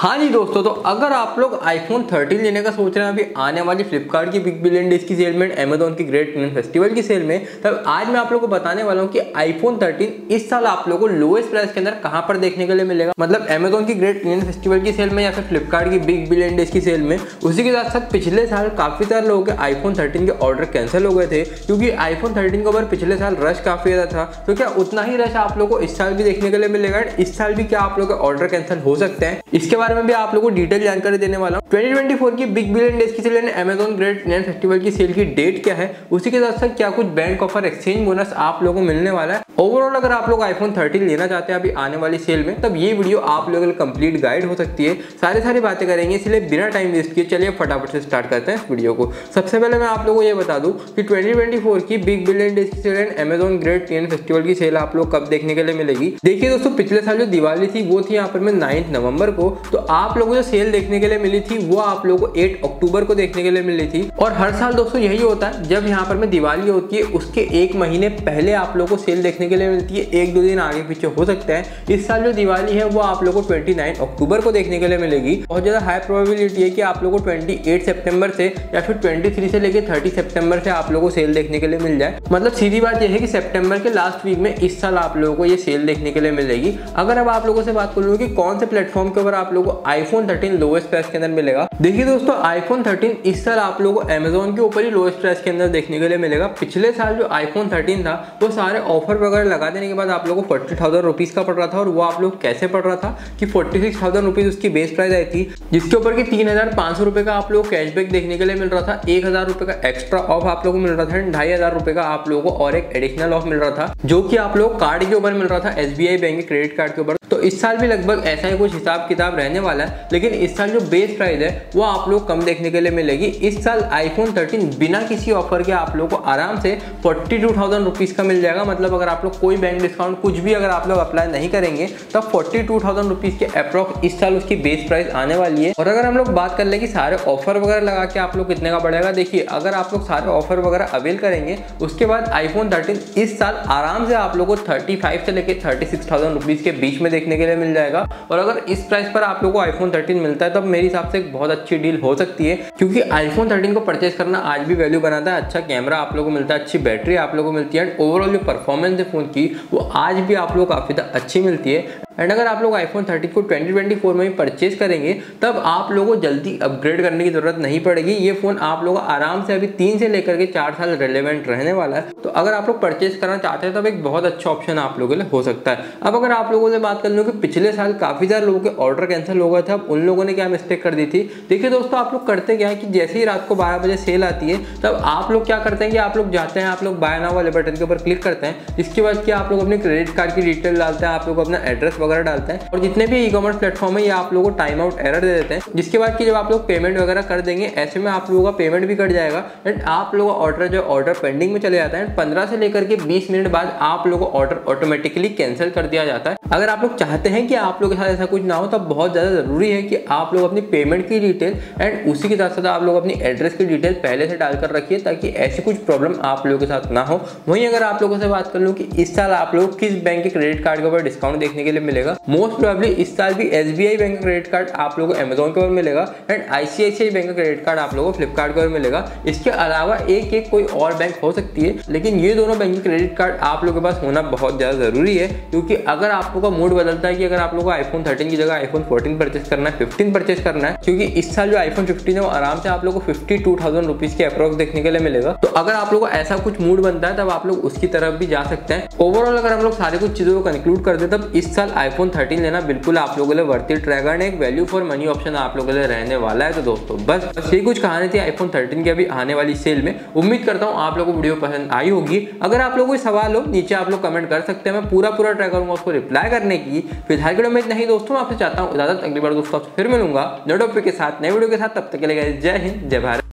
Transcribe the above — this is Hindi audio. हाँ जी दोस्तों, तो अगर आप लोग iPhone 13 लेने का सोच रहे हैं अभी आने वाली फ्लिपकार्ट की बिग बिलियन डेज की सेल में, Amazon की ग्रेट इंडियन फेस्टिवल की सेल में, तब आज मैं आप लोगों को बताने वाला हूँ कि iPhone 13 इस साल आप लोगों को लोएस्ट प्राइस के अंदर कहाँ पर देखने के लिए मिलेगा। मतलब Amazon की ग्रेट इंडियन फेस्टिवल की सेल में या फिर फ्लिपकार्ट की बिग बिलियन डेज की सेल में। उसी के साथ साथ पिछले साल काफ़ी सारे लोगों के iPhone 13 के ऑर्डर कैंसिल हो गए थे, क्योंकि iPhone 13 के ऊपर पिछले साल रश काफ़ी ज़्यादा था। तो क्या उतना ही रश आप लोगों को इस साल भी देखने के लिए मिलेगा? इस साल भी क्या आप लोगों के ऑर्डर कैंसिल हो सकते हैं, इसके बारे में भी आप लोगों को डिटेल जानकारी देने वाला हूँ। 2024 की बिग बिलियन डेज की सेल यानी Amazon ग्रेट इंडियन फेस्टिवल की सेल की डेट क्या है, उसी के साथ साथ क्या कुछ बैंक ऑफर, एक्सचेंज बोनस आप लोगों को मिलने वाला है। ओवरऑल अगर आप लोग iPhone 13 लेना चाहते हैं अभी आने वाली सेल में, तब ये वीडियो आप लोगों के लिए कंप्लीट गाइड हो सकती है। सारी बातें करेंगे, इसलिए बिना टाइम वेस्ट किए चलिए फटाफट से स्टार्ट करते हैं इस वीडियो को। सबसे पहले मैं आप लोगों को ये बता दूँ कि 2024 की बिग बिलियन डेज की sale and Amazon great Indian festival की सेल आप लोग कब देखने के लिए मिलेगी। देखिए दोस्तों, पिछले साल जो दिवाली थी वो थी यहाँ पर मैं 9 नवंबर को, तो आप लोगों को जो सेल देखने के लिए मिली थी वो आप लोगों को 8 अक्टूबर को देखने के लिए मिली थी। और हर साल दोस्तों यही होता है, जब यहाँ पर में दिवाली होती है उसके एक महीने पहले आप लोगों को सेल देखने के लिए मिलती है, एक दो दिन आगे पीछे हो सकता है। इस साल जो दिवाली है वो आप लोगों को 29 अक्टूबर को देखने के लिए मिलेगी। बहुत ज़्यादा हाई प्रोबेबिलिटी है कि आप लोगों को 28 सितंबर से या फिर 23 से लेकर 30 सितंबर से आप लोगों को सेल देखने के लिए मिल जाए। मतलब सीधी बात यह है कि सितंबर के लास्ट वीक में इस साल आप लोगों को ये सेल देखने के लिए मिलेगी। अगर अब आप लोगों से बात कर लूँ कि कौन से प्लेटफॉर्म के ऊपर आप लोगों को iPhone 13 लोएस्ट प्राइस के अंदर मिलेगा, देखिए दोस्तों iPhone 13 इस साल आप लोगों को Amazon के ऊपर ही लोएस्ट प्राइस के अंदर देखने के लिए मिलेगा। पिछले साल जो iPhone 13 था वो सारे ऑफर वगैरह लगा देने के बाद आप लोगों को 40,000 रुपीज़ का पड़ रहा था, और वो आप लोग कैसे पड़ रहा था कि 46,000 रुपीज़ उसकी बेस प्राइस आई थी, जिसके ऊपर की 3,500 रुपये का आप लोग कैशबैक देखने के लिए मिल रहा था, 1,000 रुपये का एक्स्ट्रा ऑफ आप लोगों को मिल रहा था, एंड 2,500 रुपये का आप लोगों को और एक एडिशनल ऑफ मिल रहा था जो कि आप लोग कार्ड के ऊपर मिल रहा था, SBI बैंक के क्रेडिट कार्ड के ऊपर। तो इस साल भी लगभग ऐसा ही कुछ हिसाब किताब रहने वाला है, लेकिन इस साल जो बेस प्राइस है वो आप लोग कम देखने के लिए मिलेगी। इस साल iPhone 13 बिना किसी ऑफर के आप लोग को आराम से 42,000 रुपीज़ का मिल जाएगा। मतलब अगर आप लोग कोई बैंक डिस्काउंट कुछ भी अगर आप लोग अप्लाई नहीं करेंगे तब 42,000 रुपीज़ के अप्रॉक्स इस साल उसकी बेस प्राइस आने वाली है। और अगर हम लोग बात कर लें कि सारे ऑफर वगैरह लगा के आप लोग कितने का बढ़ेगा, देखिए अगर आप लोग सारे ऑफर वगैरह अवेल करेंगे उसके बाद iPhone 13 इस साल आराम से आप लोग को 35,000 से लेकर 36,000 रुपीज़ के बीच में देखने के लिए मिल जाएगा। और अगर इस प्राइस पर आप लोगों को iPhone 13 मिलता है तब मेरे हिसाब से एक बहुत अच्छी डील हो सकती है, क्योंकि iPhone 13 को परचेज करना आज भी वैल्यू बनाता है। अच्छा कैमरा आप लोगों को मिलता है, अच्छी बैटरी आप लोगों को मिलती है, एंड ओवरऑल जो परफॉर्मेंस है फ़ोन की वो आज भी आप लोग काफ़ी अच्छी मिलती है। एंड अगर आप लोग iPhone 13 को 2024 में ही परचेज करेंगे तब आप लोगों को जल्दी अपग्रेड करने की ज़रूरत नहीं पड़ेगी। ये फ़ोन आप लोगों को आराम से अभी 3 से लेकर के 4 साल रेलेवेंट रहने वाला है। तो अगर आप लोग परचेज करना चाहते हैं तब एक बहुत अच्छा ऑप्शन आप लोगों के लिए हो सकता है। अब अगर आप लोगों से बात कर लूँ कि पिछले साल काफ़ी सारे लोगों के ऑर्डर कैंसिल हो गए थे, अब उन लोगों ने क्या मिस्टेक कर दी थी। देखिए दोस्तों, आप लोग करते क्या है कि जैसे ही रात को 12 बजे सेल आती है तब आप लोग क्या करते हैं कि आप लोग जाते हैं, आप लोग बाय नाउ वाले बटन के ऊपर क्लिक करते हैं। इसके बाद क्या आप लोग अपने क्रेडिट कार्ड की डिटेल डालते हैं, आप लोग अपना एड्रेस वगैरह डालते हैं, और जितने भी ई कॉमर्स प्लेटफॉर्म है ये आप लोगों को टाइम आउट एरर दे देते हैं, जिसके बाद कि जब आप लोग पेमेंट वगैरह कर देंगे ऐसे में आप लोगों का पेमेंट भी कट जाएगा, एंड आप लोगों का ऑर्डर जो ऑर्डर पेंडिंग में चले जाता है। 15 से लेकर के 20 मिनट बाद आप लोगों का ऑर्डर ऑटोमेटिकली कैंसिल कर दिया जाता है। अगर आप लोग चाहते हैं कि आप लोगों के साथ ऐसा कुछ ना हो तब बहुत ज़्यादा ज़रूरी है कि आप लोग अपनी पेमेंट की डिटेल एंड उसी के साथ साथ आप लोग अपनी एड्रेस की डिटेल पहले से डाल कर रखिए, ताकि ऐसी कुछ प्रॉब्लम आप लोगों के साथ ना हो। वहीं अगर आप लोगों से बात कर लूँ कि इस साल आप लोग किस बैंक के क्रेडिट कार्ड के ऊपर डिस्काउंट देखने के लिए मिलेगा, मोस्ट प्रोबेबली इस साल भी SBI बैंक का क्रेडिट कार्ड आप लोगों को Amazon के ऊपर मिलेगा, एंड ICICI बैंक का क्रेडिट कार्ड आप लोगों को फ्लिपकार्ट के ऊपर मिलेगा। इसके अलावा एक कोई और बैंक हो सकती है, लेकिन ये दोनों बैंक के क्रेडिट कार्ड आप लोगों के पास होना बहुत ज़्यादा ज़रूरी है, क्योंकि अगर आप लोगों का मूड बदलता है कि अगर आप लोगों को iPhone 13 की जगह iPhone 14 परचेस करना है, 15 परचेस करना है, क्योंकि इस साल जो iPhone 15 है वो आराम से आप लोगों को 52,000 रुपीज़ के अप्रॉक्स देखने के लिए मिलेगा। तो अगर आप लोगों को ऐसा कुछ मूड बनता है तब आप लोग उसकी तरफ भी जा सकते हैं। ओवरऑल अगर हम लोग सारी कुछ चीज़ों को कंक्लूड कर दे तब इस साल iPhone 13 लेना बिल्कुल आप लोगों के लिए वर्थ इट रहेगा, एक वैल्यू फॉर मनी ऑप्शन आप लोगों के लिए रहने वाला है। तो दोस्तों बस ये कुछ कहानी थी iPhone 13 की अभी आने वाली सेल में। उम्मीद करता हूँ आप लोगों को वीडियो पसंद आई होगी। अगर आप लोगों को सवाल हो नीचे आप लोग कमेंट कर सकते हैं, मैं पूरा ट्राई करूँगा उसको रिप्लाई करने की। फिलहाल वीडियो में इतना ही दोस्तों, आपसे चाहता हूँ इजाजत, अगली बार दोस्तों आपसे फिर मिलूंगा नए टॉपिक के साथ, नए वीडियो के साथ। तब तक के लिए जय हिंद, जय भारत।